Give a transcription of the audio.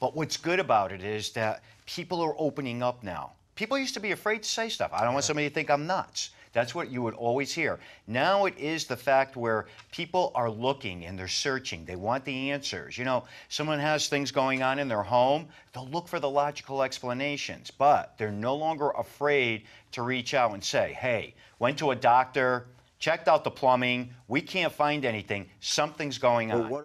But what's good about it is that people are opening up now. People used to be afraid to say stuff. I don't want somebody to think I'm nuts. That's what you would always hear. Now it is the fact where people are looking and they're searching. They want the answers. You know, someone has things going on in their home, they'll look for the logical explanations, but they're no longer afraid to reach out and say, hey, went to a doctor, checked out the plumbing, we can't find anything, something's going on.